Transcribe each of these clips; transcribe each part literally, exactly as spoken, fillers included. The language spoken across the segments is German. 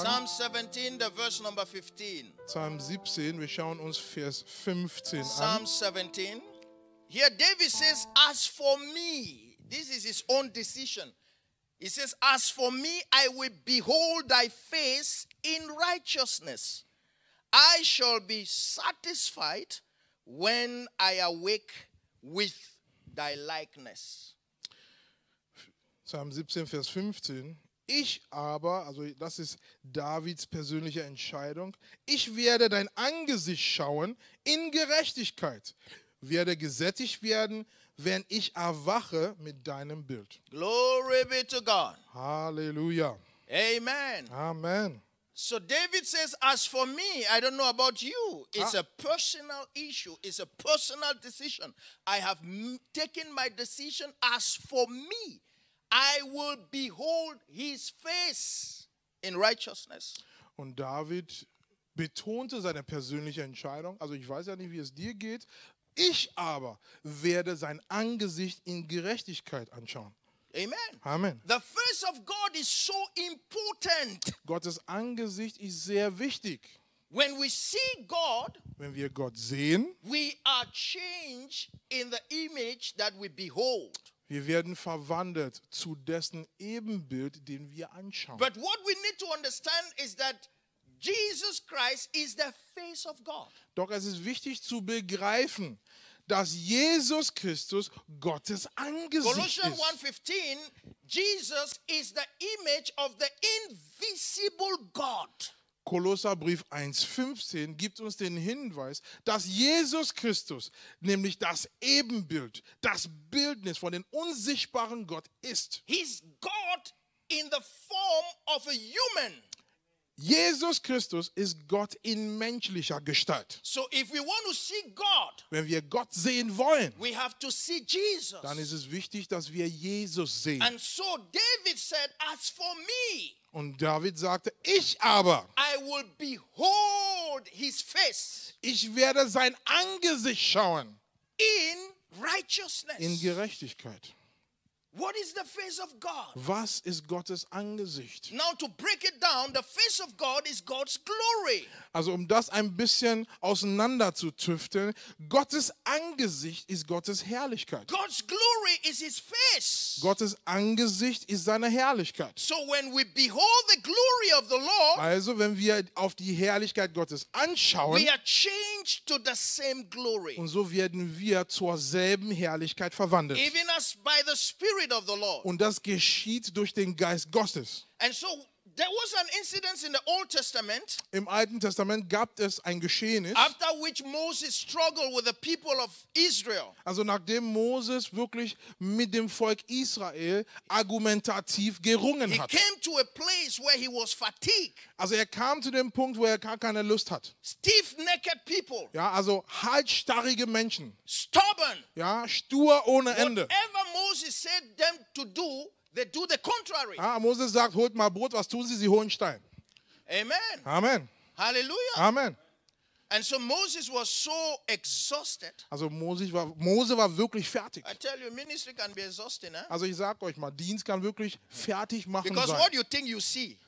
Psalm seventeen, the verse number fifteen. Psalm siebzehn, wir schauen uns Vers fünfzehn an. Psalm seventeen. Here David says, as for me, this is his own decision. He says, as for me, I will behold thy face in righteousness. I shall be satisfied when I awake with thy likeness. Psalm siebzehn, Vers fünfzehn. Ich aber, also das ist Davids persönliche Entscheidung, ich werde dein Angesicht schauen in Gerechtigkeit, werde gesättigt werden, wenn ich erwache mit deinem Bild. Glory be to God. Halleluja. Amen. Amen. So David says, as for me, I don't know about you. It's ah. a personal issue. It's a personal decision. I have taken my decision. As for me, I will behold his face in righteousness. Und David betonte seine persönliche Entscheidung. Also ich weiß ja nicht, wie es dir geht. Ich aber werde sein Angesicht in Gerechtigkeit anschauen. Amen. Amen. The face of God is so important. Gottes Angesicht ist sehr wichtig. When we see God, wenn wir Gott sehen, we are changed in the image that we behold. Wir werden verwandelt zu dessen Ebenbild, den wir anschauen. But what we need to understand is that Jesus Christ is the face of God. Doch es ist wichtig zu begreifen, dass Jesus Christus Gottes Angesicht Kolosser eins fünfzehn, ist. Jesus is the image of the invisible God. Kolosserbrief eins fünfzehn gibt uns den Hinweis, dass Jesus Christus, nämlich das Ebenbild, das Bildnis von dem unsichtbaren Gott ist. He's God in the form of a human. Jesus Christus ist Gott in menschlicher Gestalt. So if we want to see God, wenn wir Gott sehen wollen, we have to see Jesus. Dann ist es wichtig, dass wir Jesus sehen. And so David said, as for me, und David sagte, ich aber, I will behold his face. Ich werde sein Angesicht schauen. In righteousness. In Gerechtigkeit. What is the face of God? Was ist Gottes Angesicht? Now to break it down, the face of God is God's glory. Also um das ein bisschen auseinander zu tüfteln, Gottes Angesicht ist Gottes Herrlichkeit. God's glory is his face. Gottes Angesicht ist seine Herrlichkeit. So when we behold the glory of the Lord, also wenn wir auf die Herrlichkeit Gottes anschauen, we are changed to the same glory. Und so werden wir zur selben Herrlichkeit verwandelt. Even as by the Spirit of the Lord. Und das geschieht durch den Geist Gottes. And so there was an incident in the Old Testament. Im Alten Testament gab es ein Geschehnis. After which Moses struggled with the people of Israel. Also nachdem Moses wirklich mit dem Volk Israel argumentativ gerungen hat. He came to a place where he was fatigued. Also er kam zu dem Punkt, wo er gar keine Lust hat. Stiff-necked people. Ja, also halsstarrige Menschen. Stubborn. Ja, stur ohne Ende. Whatever Moses said them to do, they do the contrary. Ah, Moses sagt, holt mal Brot, was tun sie? Sie holen Stein. Amen. Amen. Hallelujah. Amen. And so Moses was so exhausted. Also Moses war, Mose war wirklich fertig. I tell you, ministry can be exhausting, eh? Also ich sag euch mal, Dienst kann wirklich fertig machen Because sein. What you think you see.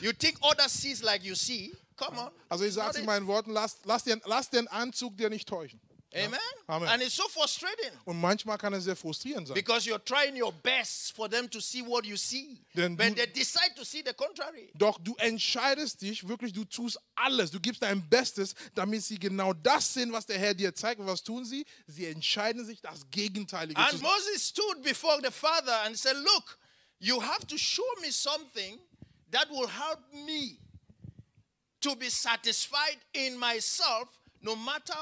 You think other sees like you see. Come on. Also ich sage in meinen Worten, lasst lass den, lass den Anzug dir nicht täuschen. Amen. Ja? Amen. And it's so frustrating. Und manchmal kann es sehr frustrierend sein. Because you're trying your best for them to see what you see. Denn But du, they decide to see the contrary. Doch du entscheidest dich wirklich, du tust alles, du gibst dein Bestes, damit sie genau das sehen, was der Herr dir zeigt. Und was tun sie? Sie entscheiden sich, das Gegenteilige zu sehen. And Moses stood before the Father and said, "Look, you have to show me something that will help me to be satisfied in myself, no matter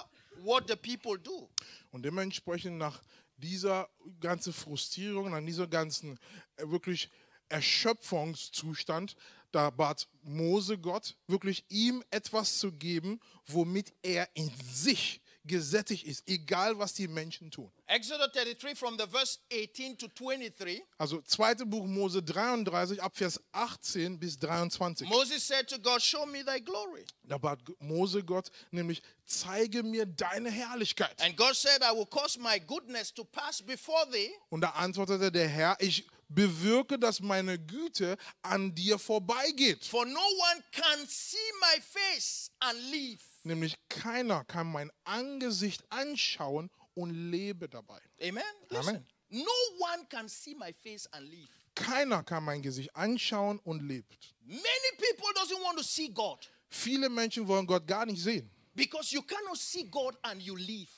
what the people do." Und dementsprechend nach dieser ganzen Frustrierung, nach dieser ganzen wirklich Erschöpfungszustand, da bat Mose Gott, wirklich ihm etwas zu geben, womit er in sich gesättigt ist, egal was die Menschen tun. Exodus thirty-three from the verse eighteen to twenty-three. Also zweites Buch Mose dreiunddreißig ab Vers achtzehn bis dreiundzwanzig. Moses said to God, show me thy glory. Da bat Mose Gott nämlich, zeige mir deine Herrlichkeit. And God said, I will cause my goodness to pass before thee. Und da antwortete der Herr, ich bewirke, dass meine Güte an dir vorbeigeht. For no one can see my face and live. Nämlich keiner kann mein Angesicht anschauen und lebe dabei. Amen. Amen. Listen, no one can see my face and live. Keiner kann mein Gesicht anschauen und lebt. Many people doesn't want to see God. Viele Menschen wollen Gott gar nicht sehen. Because you cannot see God and you live.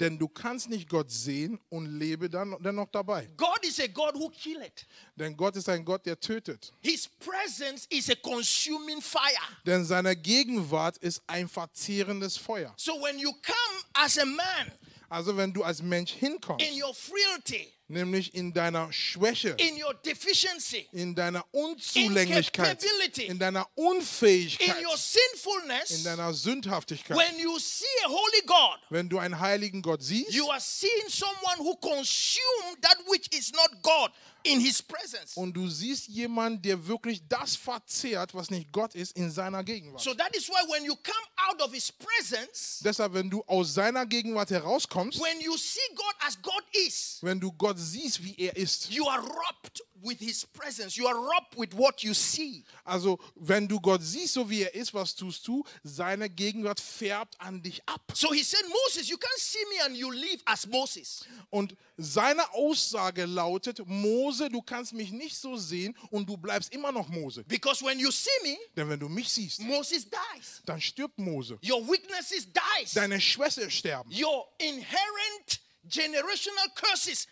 Denn du kannst nicht Gott sehen und lebe dann dennoch dabei. God is a God who killeth. Denn Gott ist ein Gott, der tötet. His presence is a consuming fire. Denn seine Gegenwart ist ein verzehrendes Feuer. So when you come as a man, also wenn du als Mensch hinkommst, in your frailty, nämlich in deiner Schwäche, in your deficiency, in deiner Unzulänglichkeit, in deiner Unfähigkeit, in your sinfulness, in deiner Sündhaftigkeit, when you see a holy God, wenn du einen heiligen Gott siehst, you are seeing someone who consumed that which is not God in his presence. Und du siehst jemanden, der wirklich das verzehrt, was nicht Gott ist, in seiner Gegenwart. So that is why when you come out of his presence, deshalb, wenn du aus seiner Gegenwart herauskommst, when you see God as God is, wenn du Gott siehst, wie er ist. You are robbed with his presence. You are robbed with what you see. Also, wenn du Gott siehst, so wie er ist, was tust du? Seine Gegenwart färbt an dich ab. So he said, Moses, you can't see me and you live as Moses. Und seine Aussage lautet, Mose, du kannst mich nicht so sehen und du bleibst immer noch Mose. Because when you see me, denn wenn du mich siehst, Moses dies. Dann stirbt Mose. Your weaknesses dies. Deine Schwäche sterben. Your inherent generational curses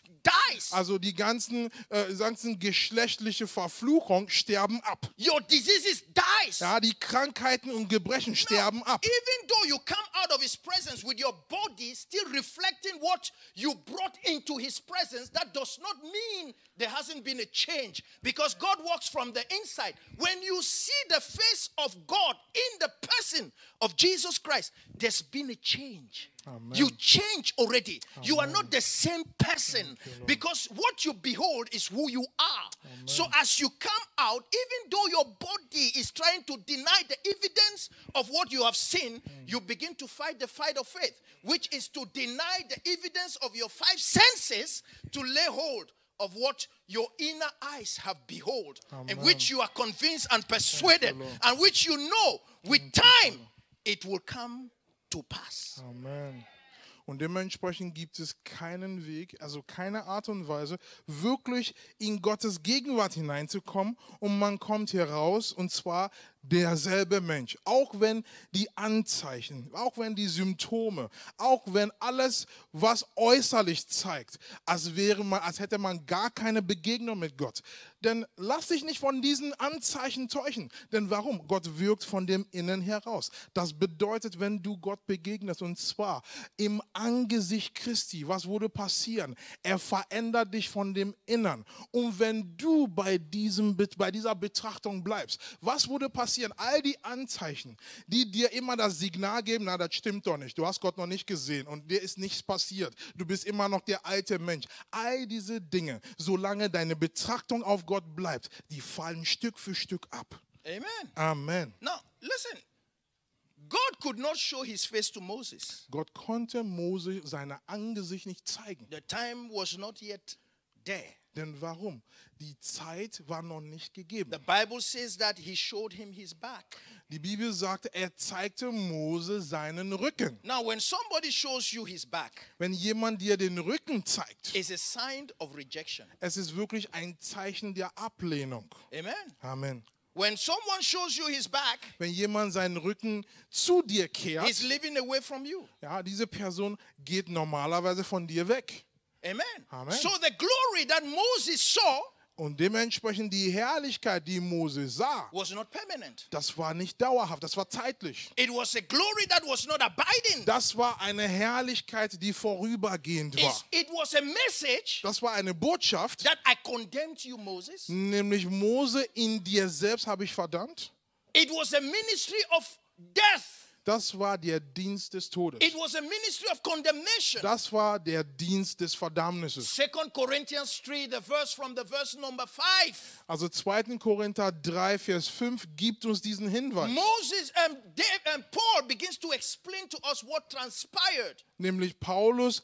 dies. Also die ganzen, äh, ganzen geschlechtliche Verfluchung sterben ab. Your diseases dies. Ja, die Krankheiten und Gebrechen sterben no, ab. Even though you come out of his presence with your body still reflecting what you brought into his presence, that does not mean there hasn't been a change, because God works from the inside. When you see the face of God in the person of Jesus Christ, there's been a change. Amen. You change already. Amen. You are not the same person, because what you behold is who you are. Amen. So as you come out, even though your body is trying to deny the evidence of what you have seen, mm. you begin to fight the fight of faith, which is to deny the evidence of your five senses to lay hold of what your inner eyes have behold, Amen. In which you are convinced and persuaded, and which you know with time it will come to pass. Amen. Und dementsprechend gibt es keinen Weg, also keine Art und Weise, wirklich in Gottes Gegenwart hineinzukommen, und man kommt heraus, und zwar derselbe Mensch. Auch wenn die Anzeichen, auch wenn die Symptome, auch wenn alles, was äußerlich zeigt, als wäre man, als hätte man gar keine Begegnung mit Gott. Denn lass dich nicht von diesen Anzeichen täuschen. Denn warum? Gott wirkt von dem Innen heraus. Das bedeutet, wenn du Gott begegnest, und zwar im Angesicht Christi, was würde passieren? Er verändert dich von dem Innern. Und wenn du bei, diesem, bei dieser Betrachtung bleibst, was würde passieren? All die Anzeichen, die dir immer das Signal geben, na, das stimmt doch nicht, du hast Gott noch nicht gesehen und dir ist nichts passiert, du bist immer noch der alte Mensch. All diese Dinge, solange deine Betrachtung auf Gott bleibt, die fallen Stück für Stück ab. Amen. Amen. Now, listen. God could not show his face to Moses. Gott konnte Mose seine Angesicht nicht zeigen. The time was not yet there. Denn warum? Die Zeit war noch nicht gegeben. The Bible says that he showed him his back. Die Bibel sagt, er zeigte Mose seinen Rücken. Now when somebody shows you his back, wenn jemand dir den Rücken zeigt, is a sign of rejection. Es ist wirklich ein Zeichen der Ablehnung. Amen. Amen. When someone shows you his back, wenn jemand seinen Rücken zu dir kehrt, he's living away from you. Ja, diese Person geht normalerweise von dir weg. Amen. Amen. So the glory that Moses saw, und dementsprechend die Herrlichkeit, die Mose sah, was not permanent. Das war nicht dauerhaft, das war zeitlich. It was a glory that was not abiding. Das war eine Herrlichkeit, die vorübergehend war. It was a message, das war eine Botschaft, that I condemned you, Moses. Nämlich, Mose, in dir selbst habe ich verdammt. It was a ministry of death. Das war der Dienst des Todes. It was a ministry of condemnation. Das war der Dienst des Verdammnisses. Second Corinthians three, the verse from the verse number five. Also Zweiter Korinther drei, Vers fünf gibt uns diesen Hinweis. Moses and, Dave and Paul begins to explain to us what transpired. Nämlich Paulus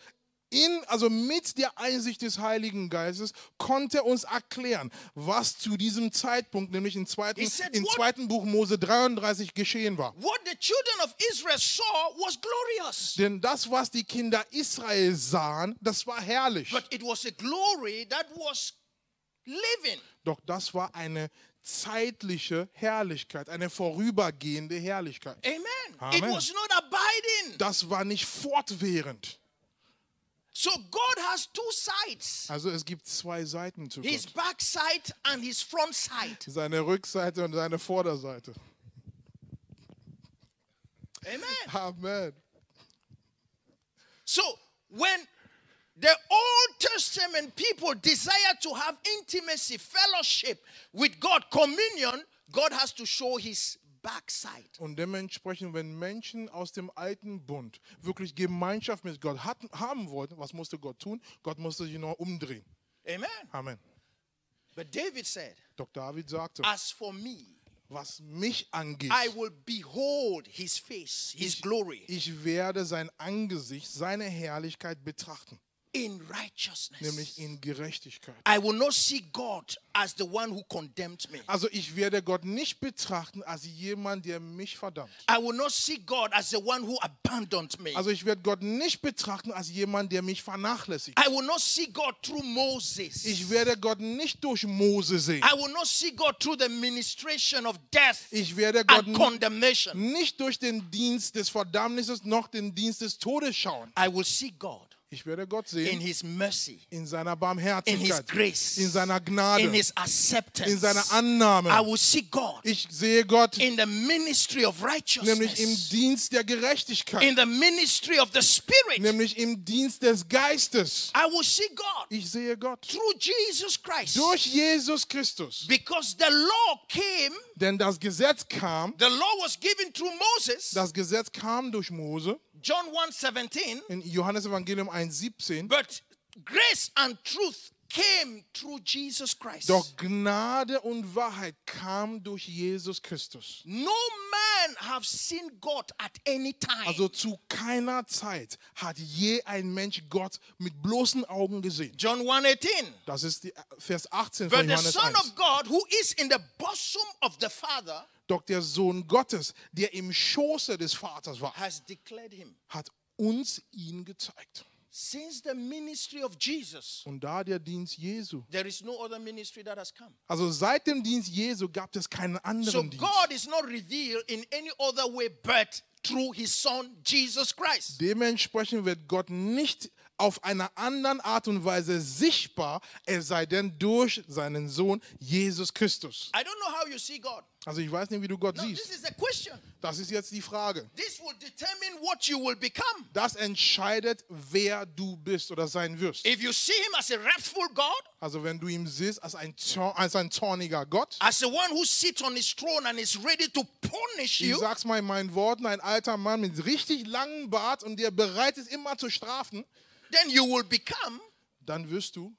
In, also mit der Einsicht des Heiligen Geistes konnte uns erklären, was zu diesem Zeitpunkt, nämlich im zweiten, said, im zweiten Buch Mose dreiunddreißig geschehen war. What the children of Israel saw was glorious. Denn das, was die Kinder Israel sahen, das war herrlich. But it was a glory that was living. Doch das war eine zeitliche Herrlichkeit, eine vorübergehende Herrlichkeit. Amen. Amen. It was not abiding. Das war nicht fortwährend. So God has two sides. Also es gibt zwei Seiten zu Gott. His backside and his front side. Seine Rückseite und seine Vorderseite. Amen. Amen. So when the Old Testament people desire to have intimacy, fellowship with God, communion, God has to show his backside. Und dementsprechend, wenn Menschen aus dem alten Bund wirklich Gemeinschaft mit Gott hatten, haben wollten, was musste Gott tun? Gott musste sich nur umdrehen. Amen. Amen. But David said, Doch David sagte, As for me, was mich angeht, I will behold his face, his ich, glory. Ich werde sein Angesicht, seine Herrlichkeit betrachten. In righteousness. Nämlich in Gerechtigkeit. I will not see God as the one who condemned me. Also ich werde Gott nicht betrachten als jemand, der mich verdammt. I will not see God as the one who abandoned me. Also ich werde Gott nicht betrachten als jemand, der mich vernachlässigt. I will not see God through Moses. Ich werde Gott nicht durch Mose sehen. I will not see God through the ministration of death. Ich werde Gott and condemnation. Nicht durch den Dienst des Verdammnisses noch den Dienst des Todes schauen. I will see God. Ich werde Gott sehen in, his mercy, in seiner Barmherzigkeit, in, his grace, in seiner Gnade, in, his acceptance. In seiner Annahme. I will see God. Ich sehe Gott in the ministry of righteousness. Nämlich im Dienst der Gerechtigkeit, in the ministry of the Spirit. Nämlich im Dienst des Geistes. I will see God. Ich sehe Gott through Jesus Christ. Durch Jesus Christus. Because the law came, denn das Gesetz kam, the law was given through Moses. Das Gesetz kam durch Mose. John one seventeen. In Johannes Evangelium eins siebzehn. But grace and truth came through Jesus Christ. Doch Gnade und Wahrheit kam durch Jesus Christus. No man have seen God at any time. Also zu keiner Zeit hat je ein Mensch Gott mit bloßen Augen gesehen. John one eighteen. Das ist die Vers achtzehn von Johannes eins. But the Son of God who is in the bosom of the Father. Doch der Sohn Gottes, der im Schoße des Vaters war, hat uns ihn gezeigt. Since the ministry of Jesus, und da der Dienst Jesu, there is no other ministry that has come. Also seit dem Dienst Jesu gab es keinen anderen so Dienst. God is not revealed in any other way but through his Son Jesus Christ. Dementsprechend wird Gott nicht auf einer anderen Art und Weise sichtbar, es sei denn durch seinen Sohn Jesus Christus. I don't know how you see God. Also ich weiß nicht, wie du Gott no, siehst. This is the question. Das ist jetzt die Frage. This will determine what you will become. Das entscheidet, wer du bist oder sein wirst. If you see him as a wrathful God, also wenn du ihn siehst als ein, Zorn, als ein zorniger Gott, as the one who sits on his throne and is ready to punish you, ich sag's mal in meinen Worten, ein alter Mann mit richtig langem Bart und der bereit ist, immer zu strafen. Then you will become Dann wirst du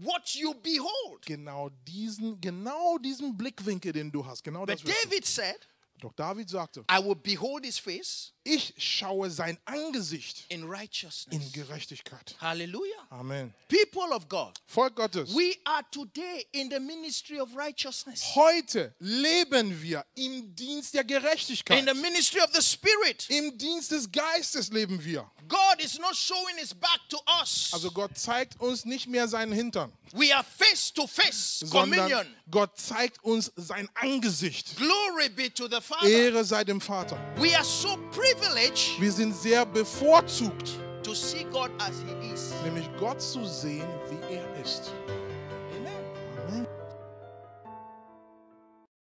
what you behold. Genau diesen, genau diesen Blickwinkel, den du hast. Genau das But David said, Doch David sagte, I will behold his face. Ich schaue sein Angesicht in righteousness. In Gerechtigkeit. Hallelujah. Amen. People of God. Volk Gottes. We are today in the ministry of righteousness. Heute leben wir im Dienst der Gerechtigkeit. In the ministry of the Spirit. Im Dienst des Geistes leben wir. God is not showing his back to us. Also Gott zeigt uns nicht mehr seinen Hintern. We are face to face communion. Gott zeigt uns sein Angesicht. Glory be to the Father. Ehre sei dem Vater. We are so privileged. Wir sind sehr bevorzugt, to see God as he is. Nämlich Gott zu sehen, wie er ist.